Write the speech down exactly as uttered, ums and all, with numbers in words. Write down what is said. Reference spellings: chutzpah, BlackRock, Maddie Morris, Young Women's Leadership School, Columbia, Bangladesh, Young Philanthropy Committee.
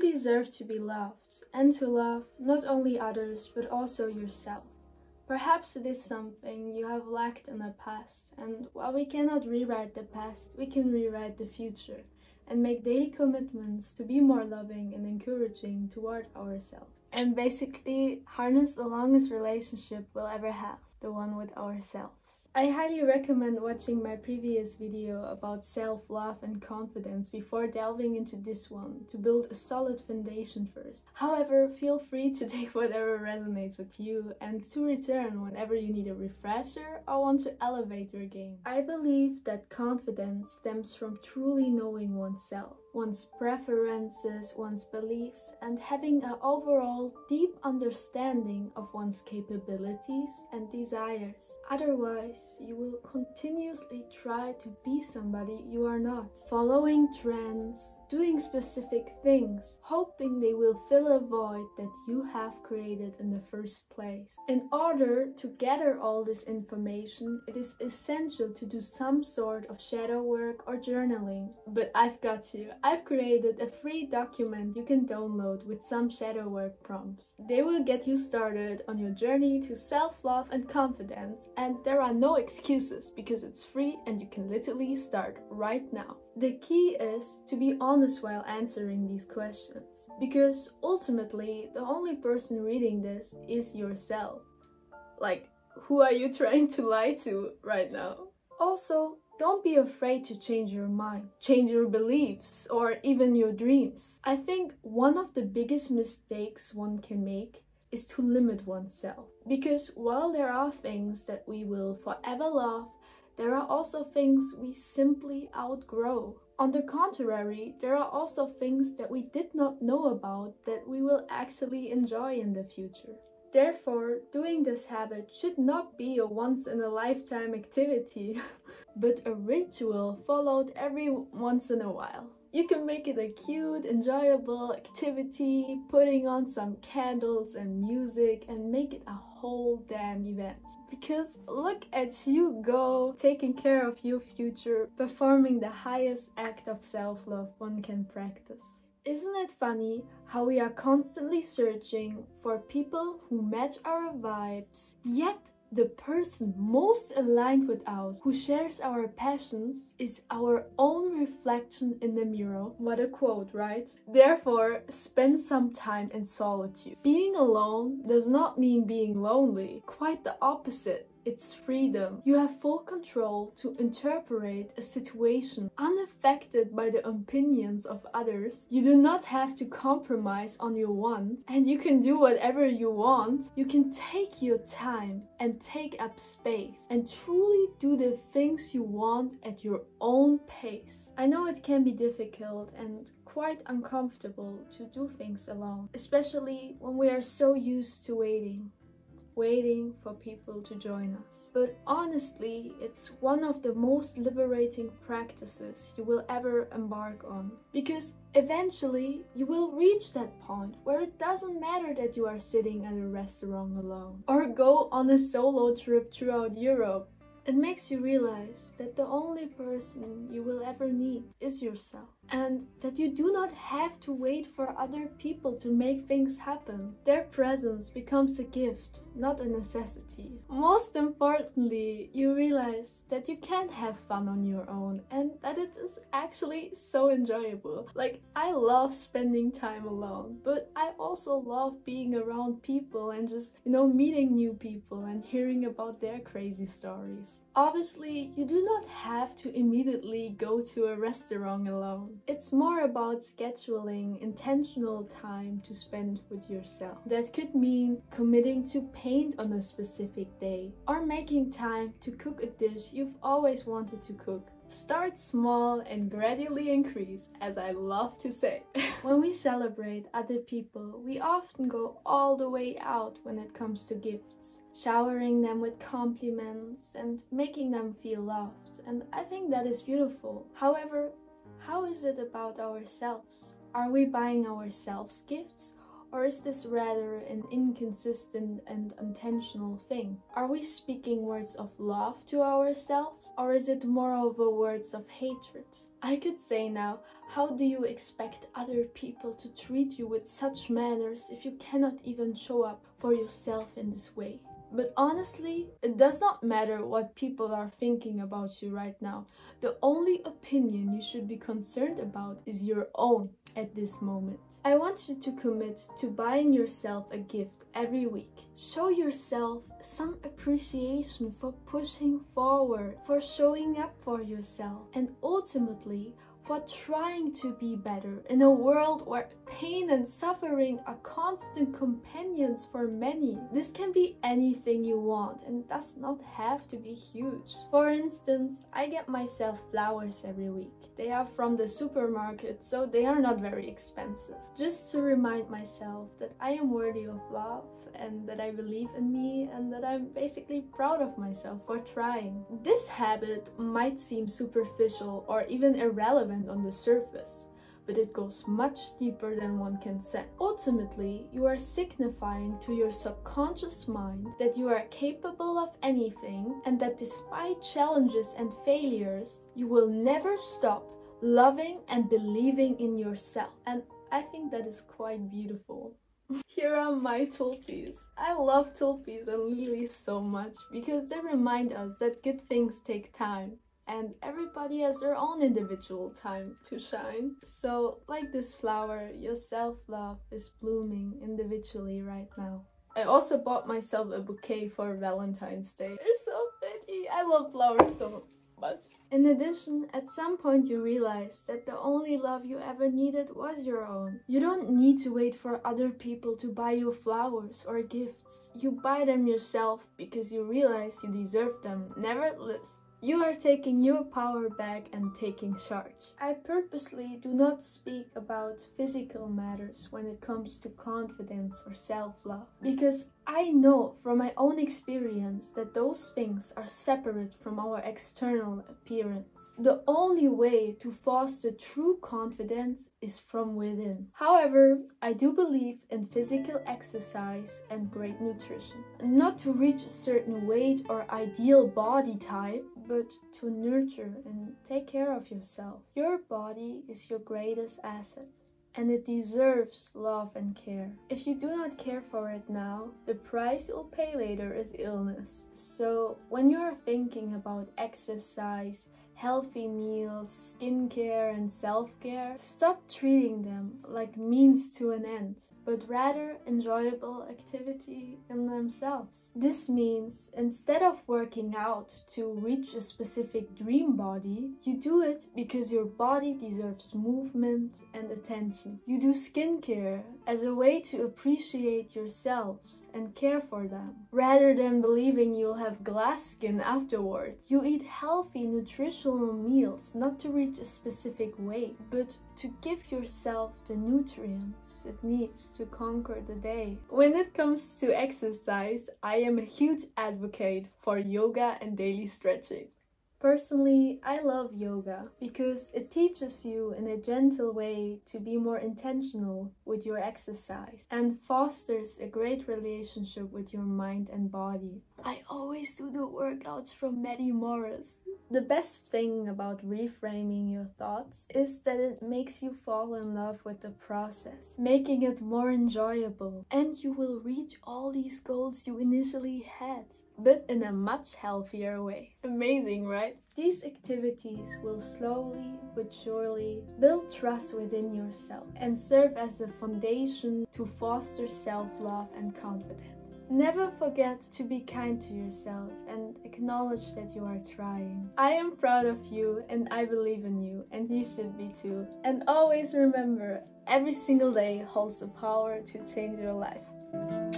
You deserve to be loved, and to love not only others but also yourself. Perhaps it is something you have lacked in the past, and while we cannot rewrite the past, we can rewrite the future and make daily commitments to be more loving and encouraging toward ourselves. And basically harness the longest relationship we'll ever have, the one with ourselves. I highly recommend watching my previous video about self-love and confidence before delving into this one to build a solid foundation first. However, feel free to take whatever resonates with you and to return whenever you need a refresher or want to elevate your game. I believe that confidence stems from truly knowing oneself, one's preferences, one's beliefs, and having an overall deep understanding of one's capabilities and desires. Otherwise, you will continuously try to be somebody you are not, following trends, doing specific things, hoping they will fill a void that you have created in the first place. In order to gather all this information, it is essential to do some sort of shadow work or journaling. But I've got you. I've created a free document you can download with some shadow work prompts. They will get you started on your journey to self-love and confidence, and there are no excuses because it's free and you can literally start right now. The key is to be honest while answering these questions, because ultimately the only person reading this is yourself. Like, who are you trying to lie to right now? Also, don't be afraid to change your mind, change your beliefs, or even your dreams. I think one of the biggest mistakes one can make is to limit oneself. Because while there are things that we will forever love, there are also things we simply outgrow. On the contrary, there are also things that we did not know about that we will actually enjoy in the future. Therefore, doing this habit should not be a once-in-a-lifetime activity, but a ritual followed every once in a while. You can make it a cute, enjoyable activity, putting on some candles and music and make it a whole damn event. Because look at you go, taking care of your future, performing the highest act of self-love one can practice. Isn't it funny how we are constantly searching for people who match our vibes, yet the person most aligned with us, who shares our passions, is our own reflection in the mirror? What a quote, right? Therefore, spend some time in solitude. Being alone does not mean being lonely, quite the opposite. It's freedom. You have full control to interpret a situation unaffected by the opinions of others. You do not have to compromise on your wants, and you can do whatever you want. You can take your time and take up space and truly do the things you want at your own pace. I know it can be difficult and quite uncomfortable to do things alone, especially when we are so used to waiting. waiting for people to join us. But honestly, it's one of the most liberating practices you will ever embark on. Because eventually, you will reach that point where it doesn't matter that you are sitting at a restaurant alone or go on a solo trip throughout Europe. It makes you realize that the only person you will ever need is yourself, and that you do not have to wait for other people to make things happen. Their presence becomes a gift, not a necessity. Most importantly, you realize that you can have fun on your own and that it is actually so enjoyable. Like, I love spending time alone, but I also love being around people and just, you know, meeting new people and hearing about their crazy stories. Obviously, you do not have to immediately go to a restaurant alone. It's more about scheduling intentional time to spend with yourself. That could mean committing to paint on a specific day or making time to cook a dish you've always wanted to cook. Start small and gradually increase, as I love to say. When we celebrate other people, we often go all the way out when it comes to gifts, showering them with compliments and making them feel loved. And I think that is beautiful. However, how is it about ourselves? Are we buying ourselves gifts? Or is this rather an inconsistent and intentional thing? Are we speaking words of love to ourselves, or is it moreover words of hatred? I could say now, how do you expect other people to treat you with such manners if you cannot even show up for yourself in this way? But honestly, it does not matter what people are thinking about you right now. The only opinion you should be concerned about is your own at this moment. I want you to commit to buying yourself a gift every week. Show yourself some appreciation for pushing forward, for showing up for yourself, and ultimately for trying to be better in a world where pain and suffering are constant companions for many. This can be anything you want and does not have to be huge. For instance, I get myself flowers every week. They are from the supermarket, so they are not very expensive. Just to remind myself that I am worthy of love and that I believe in me and that I'm basically proud of myself for trying. This habit might seem superficial or even irrelevant on the surface, but it goes much deeper than one can say. Ultimately, you are signifying to your subconscious mind that you are capable of anything and that despite challenges and failures, you will never stop loving and believing in yourself. And I think that is quite beautiful. Here are my tulpies. I love tulpies and lilies so much because they remind us that good things take time. And everybody has their own individual time to shine. So, like this flower, your self-love is blooming individually right now. I also bought myself a bouquet for Valentine's Day. They're so pretty. I love flowers so much. In addition, at some point you realize that the only love you ever needed was your own. You don't need to wait for other people to buy you flowers or gifts. You buy them yourself because you realize you deserve them, nevertheless. You are taking your power back and taking charge. I purposely do not speak about physical matters when it comes to confidence or self-love, because I know from my own experience that those things are separate from our external appearance. The only way to foster true confidence is from within. However, I do believe in physical exercise and great nutrition. Not to reach a certain weight or ideal body type, but to nurture and take care of yourself. Your body is your greatest asset, and it deserves love and care. If you do not care for it now, the price you'll pay later is illness. So when you are thinking about exercise, healthy meals, skincare and self-care, stop treating them like means to an end, but rather enjoyable activity in themselves. This means instead of working out to reach a specific dream body, you do it because your body deserves movement and attention. You do skincare as a way to appreciate yourselves and care for them, rather than believing you'll have glass skin afterwards. You eat healthy, nutritional meals, not to reach a specific weight, but to give yourself the nutrients it needs to conquer the day. When it comes to exercise, I am a huge advocate for yoga and daily stretching. Personally, I love yoga because it teaches you in a gentle way to be more intentional with your exercise and fosters a great relationship with your mind and body. I always do the workouts from Maddie Morris. The best thing about reframing your thoughts is that it makes you fall in love with the process, making it more enjoyable, and you will reach all these goals you initially had, but in a much healthier way. Amazing, right? These activities will slowly but surely build trust within yourself and serve as a foundation to foster self-love and confidence. Never forget to be kind to yourself and acknowledge that you are trying. I am proud of you and I believe in you, and you should be too. And always remember, every single day holds the power to change your life.